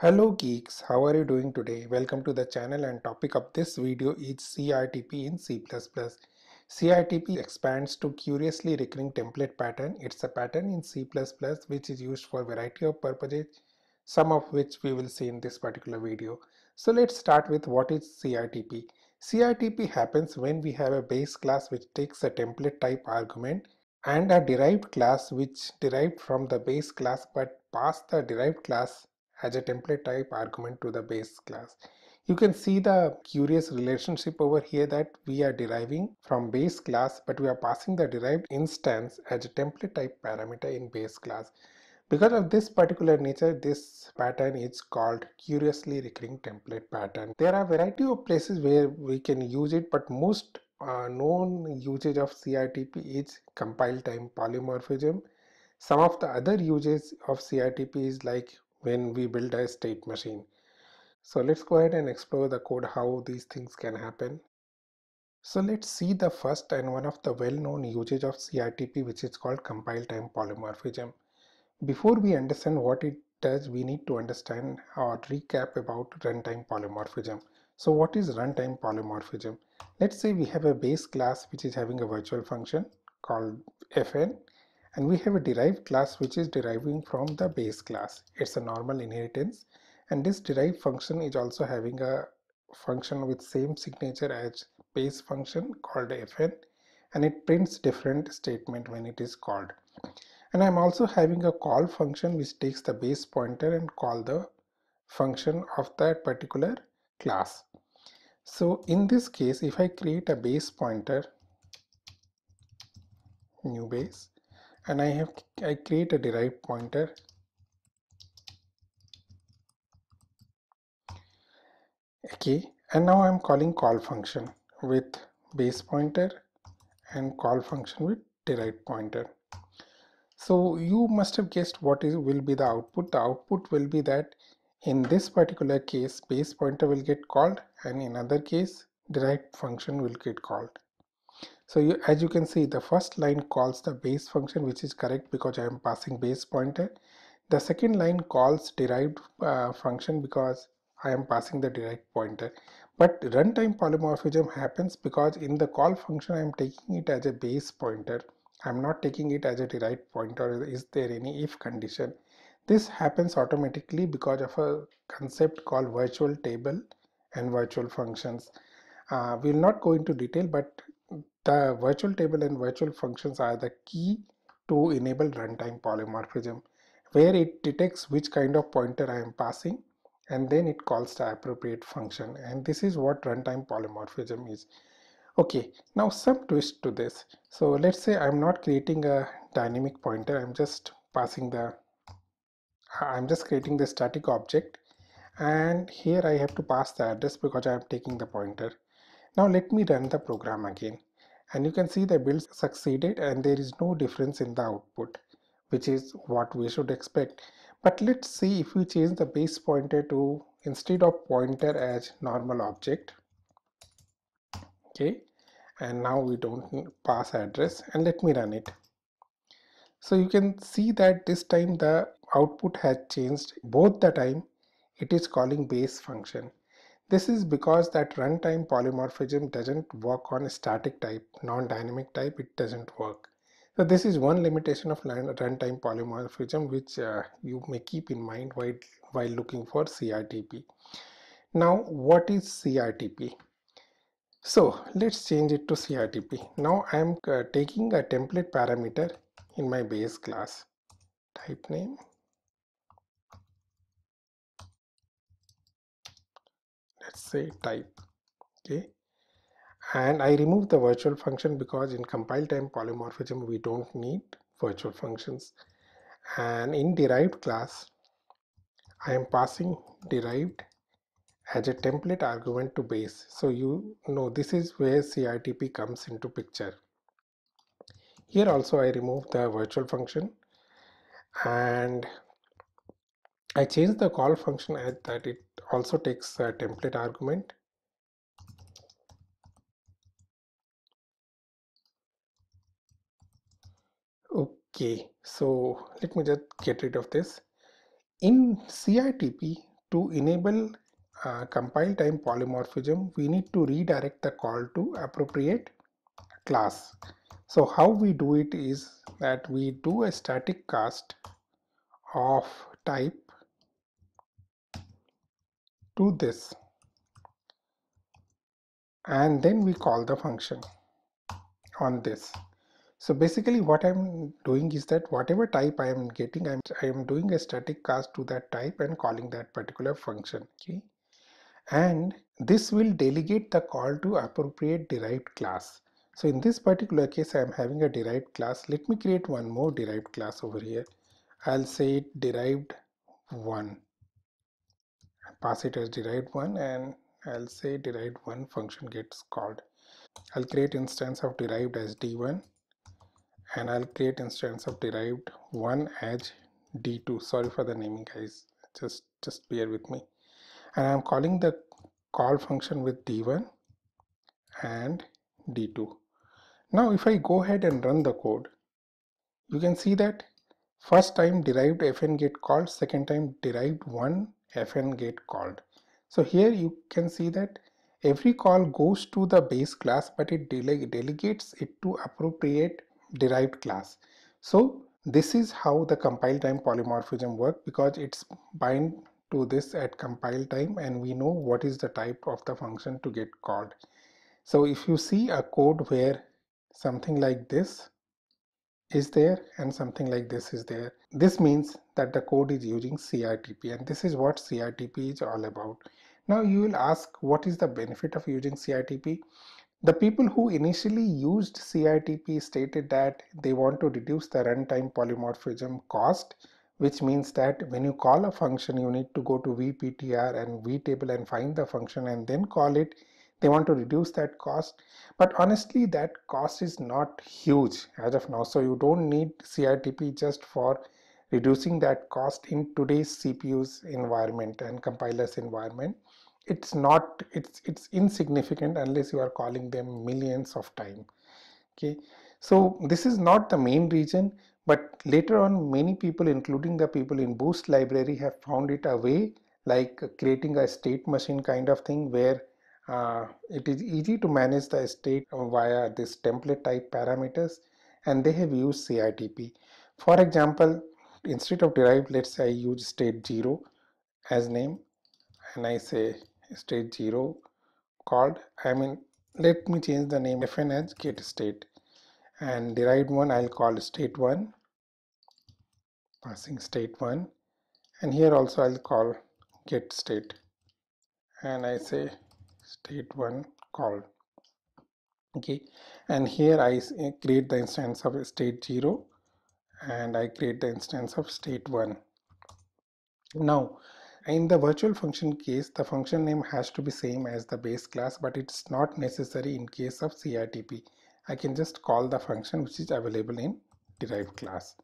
Hello geeks, how are you doing today? Welcome to the channel, and topic of this video is CRTP in C++. CRTP expands to Curiously Recurring Template Pattern. It's a pattern in C++ which is used for a variety of purposes, some of which we will see in this particular video. So let's start with what is CRTP. CRTP happens when we have a base class which takes a template type argument and a derived class which derived from the base class but pass the derived class as a template type argument to the base class. You can see the curious relationship over here that we are deriving from base class but we are passing the derived instance as a template type parameter in base class. Because of this particular nature, this pattern is called Curiously Recurring Template Pattern. There are a variety of places where we can use it, but most known usage of CRTP is compile time polymorphism. Some of the other uses of CRTP is like when we build a state machine. So let's go ahead and explore the code how these things can happen. So let's see the first and one of the well-known usage of CRTP, which is called compile time polymorphism. Before we understand what it does, we need to understand or recap about runtime polymorphism. So what is runtime polymorphism? Let's say we have a base class which is having a virtual function called fn, and we have a derived class which is deriving from the base class. It's a normal inheritance, and this derived function is also having a function with same signature as base function called fn, and it prints different statement when it is called. And I'm also having a call function which takes the base pointer and call the function of that particular class. So in this case, if I create a base pointer, new base, and I create a derived pointer. Okay, and now I'm calling call function with base pointer and call function with derived pointer. So you must have guessed what will be the output. The output will be that in this particular case, base pointer will get called, and in other case, derived function will get called. So as you can see, the first line calls the base function, which is correct because I am passing base pointer. The second line calls derived function because I am passing the derived pointer. But runtime polymorphism happens because in the call function I am taking it as a base pointer. I am not taking it as a derived pointer. Is there any if condition? This happens automatically because of a concept called virtual table and virtual functions. We will not go into detail, but the virtual table and virtual functions are the key to enable runtime polymorphism, where it detects which kind of pointer I am passing and then it calls the appropriate function, and this is what runtime polymorphism is. Okay, now some twist to this. So let's say I'm not creating a dynamic pointer, I'm just creating the static object, and here I have to pass the address because I am taking the pointer. Now let me run the program again, and you can see the build succeeded and there is no difference in the output, which is what we should expect. But let's see if we change the base pointer to, instead of pointer, as normal object. Okay, and now we don't pass address, and let me run it. So you can see that this time the output has changed. Both the time it is calling base function. This is because that runtime polymorphism doesn't work on static type, non-dynamic type, it doesn't work. So this is one limitation of runtime polymorphism which you may keep in mind while looking for CRTP. Now what is CRTP? So let's change it to CRTP. Now I am taking a template parameter in my base class, type name. Say type, okay, and I remove the virtual function because in compile time polymorphism we don't need virtual functions, and in derived class I am passing derived as a template argument to base. So you know this is where CRTP comes into picture. Here also I remove the virtual function and I change the call function as that it also takes a template argument. Okay, so let me just get rid of this. In CRTP, to enable compile time polymorphism, we need to redirect the call to appropriate class. So how we do it is that we do a static cast of type to this, and then we call the function on this. So basically what I'm doing is that whatever type I am getting, I am doing a static cast to that type and calling that particular function. Okay, and this will delegate the call to appropriate derived class. So in this particular case I am having a derived class. Let me create one more derived class over here. I'll say it derived1, pass it as derived1, and I'll say derived1 function gets called. I'll create instance of derived as d1, and I'll create instance of derived1 as d2. Sorry for the naming guys, just bear with me. And I'm calling the call function with d1 and d2. Now if I go ahead and run the code, you can see that first time derived fn get called, second time derived1 fn get called. So here you can see that every call goes to the base class, but it delegates it to appropriate derived class. So this is how the compile time polymorphism works, because it's bind to this at compile time and we know what is the type of the function to get called. So if you see a code where something like this is there and something like this is there, this means that the code is using CRTP, and this is what CRTP is all about. Now you will ask, what is the benefit of using CRTP? The people who initially used CRTP stated that they want to reduce the runtime polymorphism cost, which means that when you call a function you need to go to vptr and vtable and find the function and then call it. They want to reduce that cost, but honestly that cost is not huge as of now, so you don't need CRTP just for reducing that cost in today's CPU's environment and compiler's environment. It's insignificant unless you are calling them millions of times. Okay, so this is not the main reason, but later on many people, including the people in Boost library, have found it a way, like creating a state machine kind of thing, where it is easy to manage the state via this template type parameters, and they have used CRTP. For example, instead of derived, let's say I use state 0 as name, and I say state 0 called. Let me change the name fn as get state, and derived 1 I'll call state 1, passing state 1, and here also I'll call get state, and I say state 1 called. Okay, and here I create the instance of state 0 and I create the instance of state 1. Now in the virtual function case, the function name has to be same as the base class, but it's not necessary in case of CRTP. I can just call the function which is available in derived class,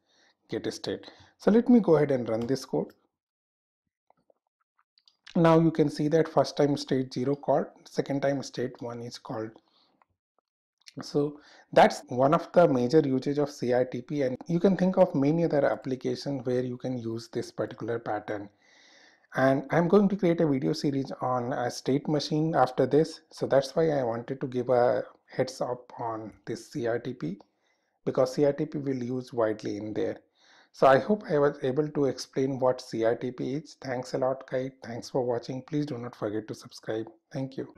get state. So let me go ahead and run this code. Now you can see that first time state 0 called, second time state 1 is called. So that's one of the major usage of CRTP, and you can think of many other applications where you can use this particular pattern. And I'm going to create a video series on a state machine after this, so that's why I wanted to give a heads up on this CRTP, because CRTP will use widely in there. So I hope I was able to explain what CRTP is. Thanks a lot guys, thanks for watching. Please do not forget to subscribe. Thank you.